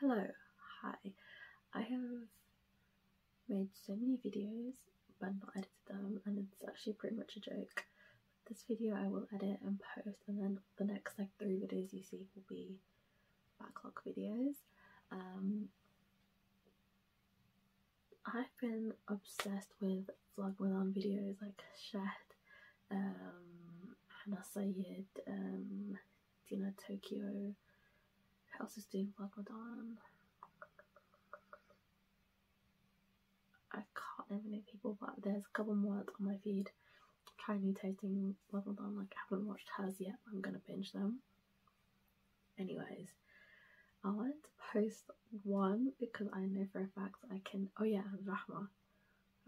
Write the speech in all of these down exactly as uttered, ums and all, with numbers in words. Hello, hi. I have made so many videos but not edited them, and it's actually pretty much a joke. This video I will edit and post, and then the next like three videos you see will be backlog videos. Um, I've been obsessed with Vlogmadan videos like Shed, um, Hana Sayed, um, Dina Tokyo. Who else is doing Vlogmadan? I can't name any people, but there's a couple more that's on my feed. Trying new tasting Vlogmadan, like I haven't watched hers yet, but I'm gonna binge them. Anyways, I wanted to post one because I know for a fact I can. Oh yeah, Rahma.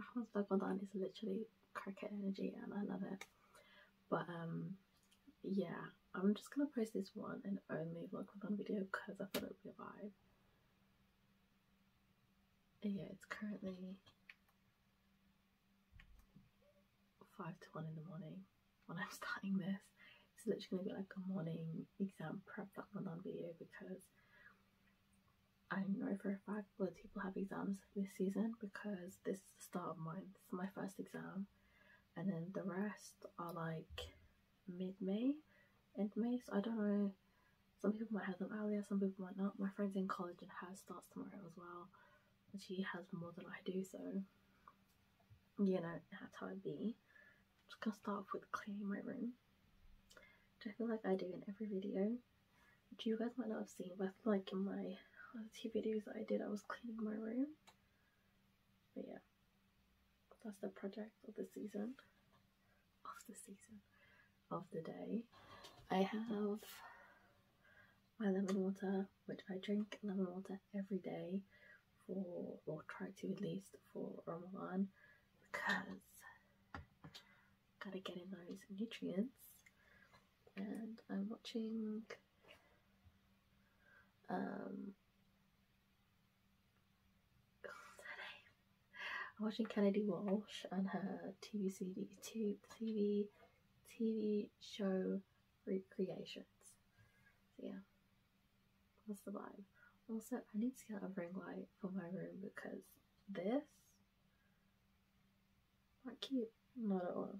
Rahma's Vlogmadan is literally cricket energy and I love it. But um, yeah, I'm just gonna post this one and only Vlogmadan video because I thought it would be a vibe. And yeah, it's currently five to one in the morning when I'm starting this. It's literally gonna be like a morning exam prep Vlogmadan video because I know for a fact loads of people have exams this season, because this is the start of mine. This is my first exam, and then the rest are like mid-May, end May, so I don't know. Some people might have them earlier, some people might not. My friend's in college and hers starts tomorrow as well, and she has more than I do, so you know, that's how it be. I'm just gonna start off with cleaning my room, which I feel like I do in every video, which you guys might not have seen, but I feel like in my other two videos that I did, I was cleaning my room. But yeah, that's the project of the season, of the season, of the day. I have my lemon water, which I drink lemon water every day for, or try to at least, for Ramadan, because gotta get in those nutrients. And I'm watching um I'm watching Kennedy Walsh and her T V C D, T V T V show Recreations. So yeah, that's the vibe. Also, I need to get a ring light for my room because this, not cute, not at all.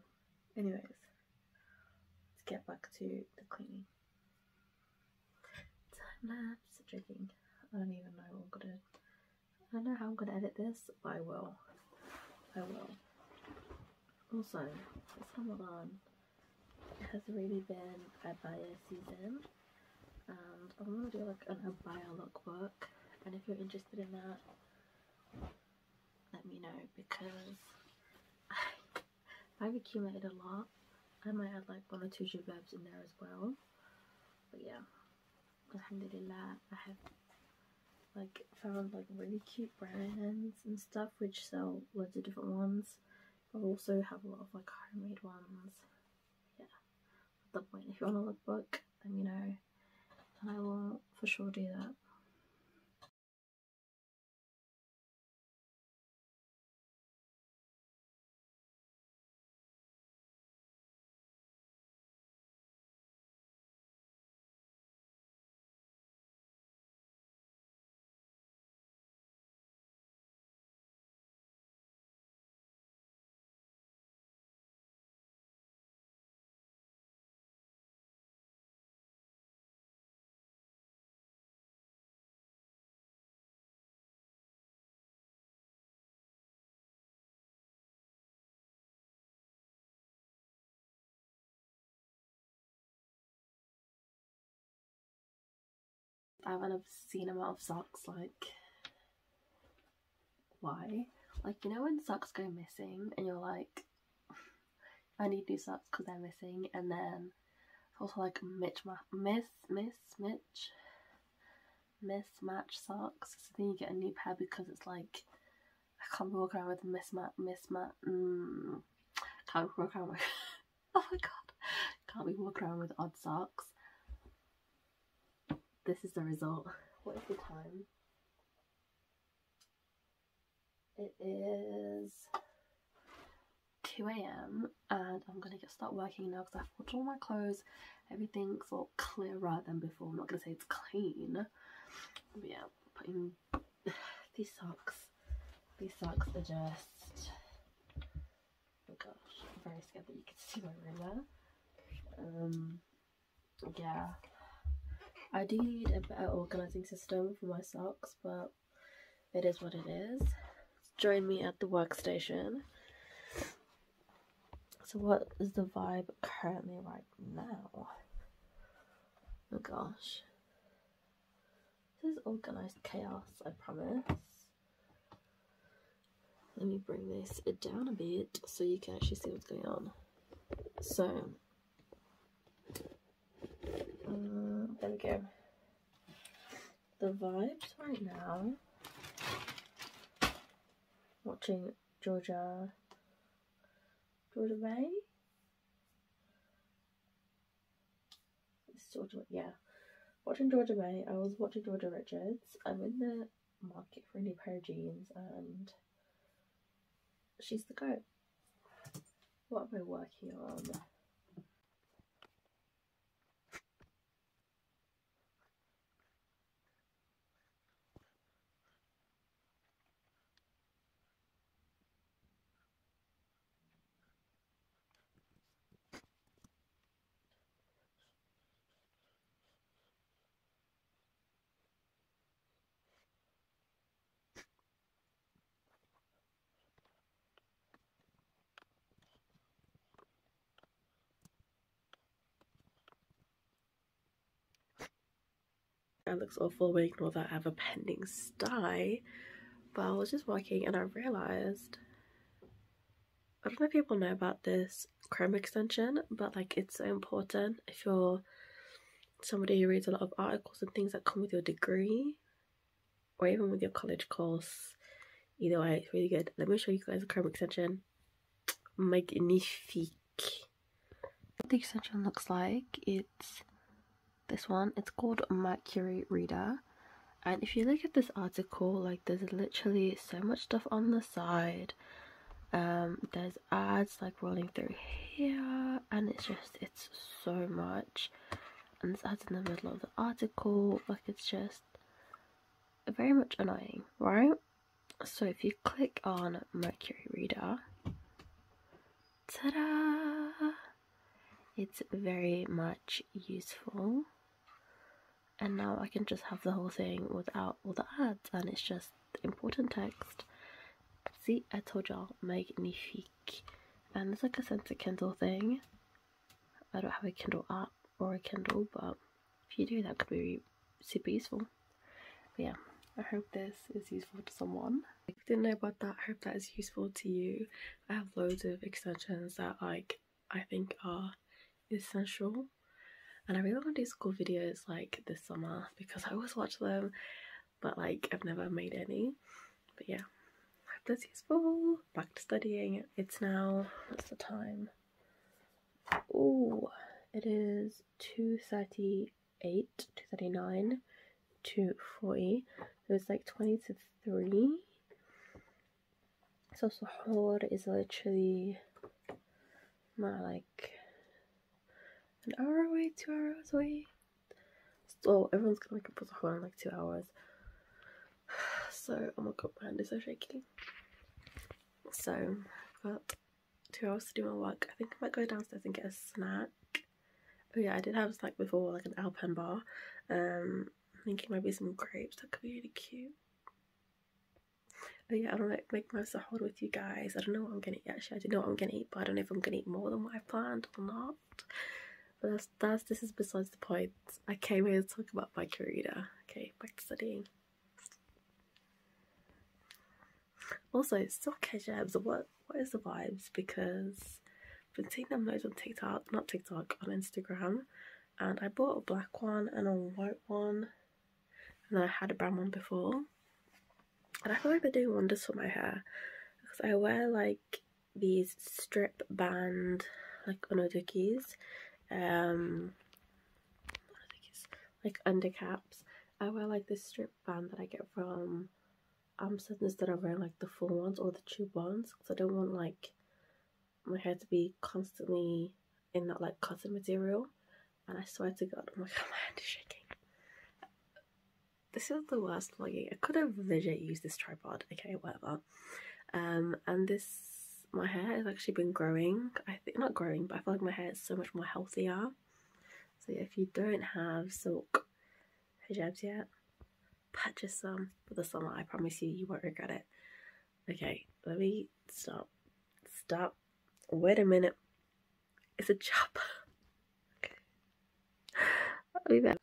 Anyways, let's get back to the cleaning. Time lapse, joking. I don't even know what I'm gonna. I don't know how I'm gonna edit this, but I will. I will. Also, it's Ramadan. It has really been abaya season, and I want to do like an abaya lookbook. And if you're interested in that, let me know, because I've accumulated a lot. I might add like one or two jubabs in there as well. But yeah, alhamdulillah, I have like found like really cute brands and stuff which sell loads of different ones. I also have a lot of like homemade ones. Yeah, at the point, if you want a lookbook, let me know, and I will for sure do that. I have an obscene amount of socks, like, why? Like, you know when socks go missing and you're like, I need new socks because they're missing, and then also like mitch ma miss, miss, mitch, mismatch socks, so then you get a new pair because it's like, I can't be walking around with mismatch, mismatch, mm, can't be walking around with, oh my god, can't be walking around with odd socks. This is the result. What is the time? It is two A M and I'm gonna get start working now because I've washed all my clothes. Everything's all clearer than before. I'm not gonna say it's clean, but yeah, putting these socks. These socks are just, oh gosh, I'm very scared that you can see my room there. Um, yeah, I do need a better organising system for my socks, but it is what it is. Join me at the workstation. So what is the vibe currently right now? Oh gosh. This is organised chaos, I promise. Let me bring this down a bit so you can actually see what's going on. So, um, there we go. The vibes right now, watching Georgia, Georgia May? It's Georgia, yeah. Watching Georgia May, I was watching Georgia Richards. I'm in the market for a new pair of jeans and she's the goat. What am I working on? It looks awful, we ignore that. I have a pending sty, but I was just working and I realised, I don't know if people know about this Chrome extension, but like it's so important if you're somebody who reads a lot of articles and things that come with your degree or even with your college course. Either way, it's really good. Let me show you guys the Chrome extension. Magnifique. What the extension looks like, it's this one, it's called Mercury Reader, and if you look at this article, like there's literally so much stuff on the side. Um there's ads like rolling through here, and it's just, it's so much, and there's ads in the middle of the article. Like it's just very much annoying, right? So if you click on Mercury Reader, ta-da, it's very much useful. And now I can just have the whole thing without all the ads, and it's just important text. See, I told y'all, magnifique. And it's like a Sense of Kindle thing. I don't have a Kindle app or a Kindle, but if you do, that could be super useful. But yeah, I hope this is useful to someone. If you didn't know about that, I hope that is useful to you. I have loads of extensions that like I think are essential. And I really want to do school videos like this summer because I always watch them, but like I've never made any. But yeah, I hope that's useful. Back to studying. It's now, what's the time? Oh, it is two thirty-eight, two thirty-nine, two forty. It was like twenty to three. So Suhoor is literally my like an hour away, two hours away. So everyone's gonna wake up for Suhoor in like two hours. So, oh my god, my hand is so shaky. So, I've got two hours to do my work. I think I might go downstairs and get a snack. Oh yeah, I did have a snack before, like an Alpen bar. Um, I'm thinking maybe some grapes, that could be really cute. Oh yeah, I don't like make my Suhoor with you guys. I don't know what I'm gonna eat. Actually, I do know what I'm gonna eat, but I don't know if I'm gonna eat more than what I planned or not. But that's, that's, this is besides the point. I came here to talk about my career. Okay, back to studying. Also, still catch abs. What, what is the vibes? Because I've been seeing them loads on TikTok, not TikTok, on Instagram. And I bought a black one and a white one. And then I had a brown one before. And I feel like they're doing wonders for my hair. Because I wear like these strip band, like onodukis. Um, like undercaps. I wear like this strip band that I get from Amazon instead of wearing like the full ones or the tube ones, because I don't want like my hair to be constantly in that like cotton material. And I swear to god, oh my god, my hand is shaking. This is the worst vlogging. I could have legit used this tripod. Okay, whatever. Um, and this, my hair has actually been growing. I think, not growing, but I feel like my hair is so much more healthier. So yeah, if you don't have silk hijabs yet, purchase some for the summer. I promise you, you won't regret it. Okay, let me stop. Stop. Wait a minute. It's a chopper. Okay. I'll be back.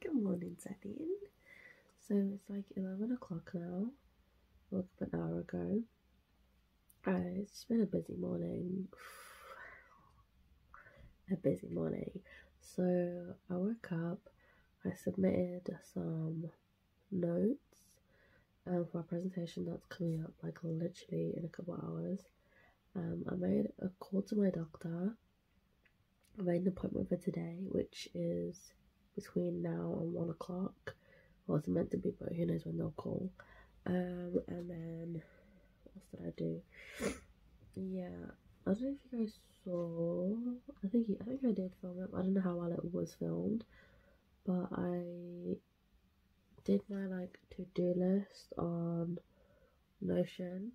Good morning, Sethin. So it's like eleven o'clock now. I woke up an hour ago. Uh, it's been a busy morning. a busy morning. So I woke up. I submitted some notes um, for a presentation that's coming up like literally in a couple hours. Um, I made a call to my doctor. I made an appointment for today, which is between now and one o'clock. Well, it's meant to be, but who knows when they'll call. Um, and then, what else did I do? Yeah, I don't know if you guys saw, I think I think I did film it, I don't know how well it was filmed, but I did my like to-do list on Notion,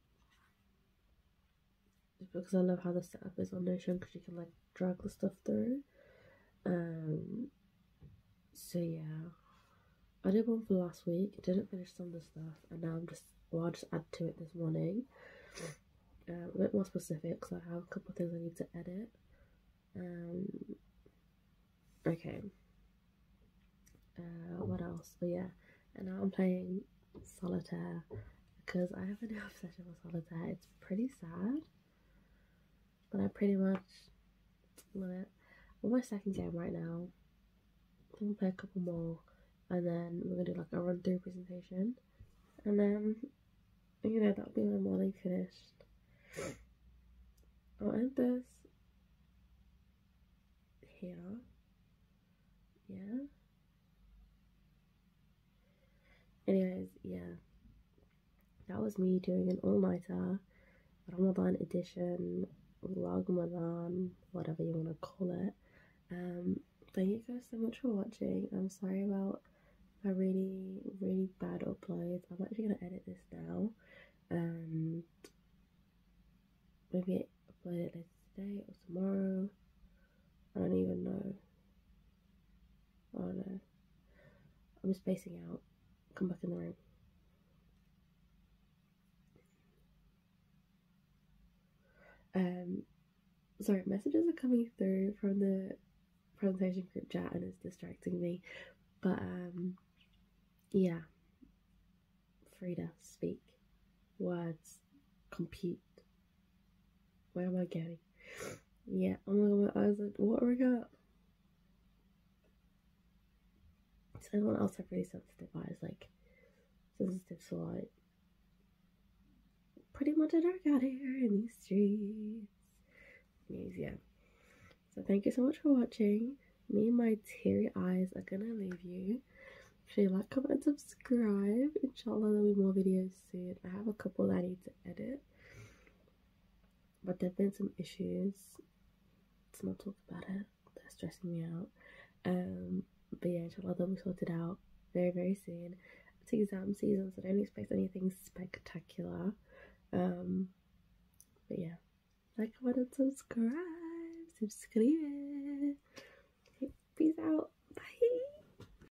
just because I love how the setup is on Notion, because you can like drag the stuff through. Um, So yeah, I did one for last week, didn't finish some of the stuff, and now I'm just, well I'll just add to it this morning. Um, a bit more specific, because I have a couple of things I need to edit. Um, okay. Uh, what else? Oh yeah, and now I'm playing solitaire, because I have a new obsession with solitaire. It's pretty sad, but I pretty much love it. I'm on my second game right now. We'll play a couple more, and then we're gonna do like a run through presentation, and then you know that'll be my morning finished. I'll end this here. Yeah. Anyways, yeah, that was me doing an all-nighter, Ramadan edition, Vlogmadan, whatever you wanna call it. Um. Thank you guys so much for watching. I'm sorry about my really, really bad uploads. I'm actually going to edit this now. Um, maybe upload it later today or tomorrow. I don't even know. I don't know. I'm spacing out. Come back in the room. Um, sorry, messages are coming through from the presentation group chat and it's distracting me, but um yeah, free to speak words, compete. Where am I going? Yeah, oh my god, I was like, what have I got? It's anyone else have really sensitive eyes, like sensitive, so like pretty much a dark out here in these streets. Anyways, yeah. So thank you so much for watching. me and my teary eyes are gonna leave you. Make sure you like, comment, and subscribe. Inshallah, there'll be more videos soon. I have a couple that I need to edit, but there have been some issues. Let's not talk about it. They're stressing me out. Um, but yeah, inshallah, they'll be sorted out very, very soon. It's exam season, so I don't expect anything spectacular. Um, but yeah, like, comment, and subscribe. Subscribe. Okay, peace out.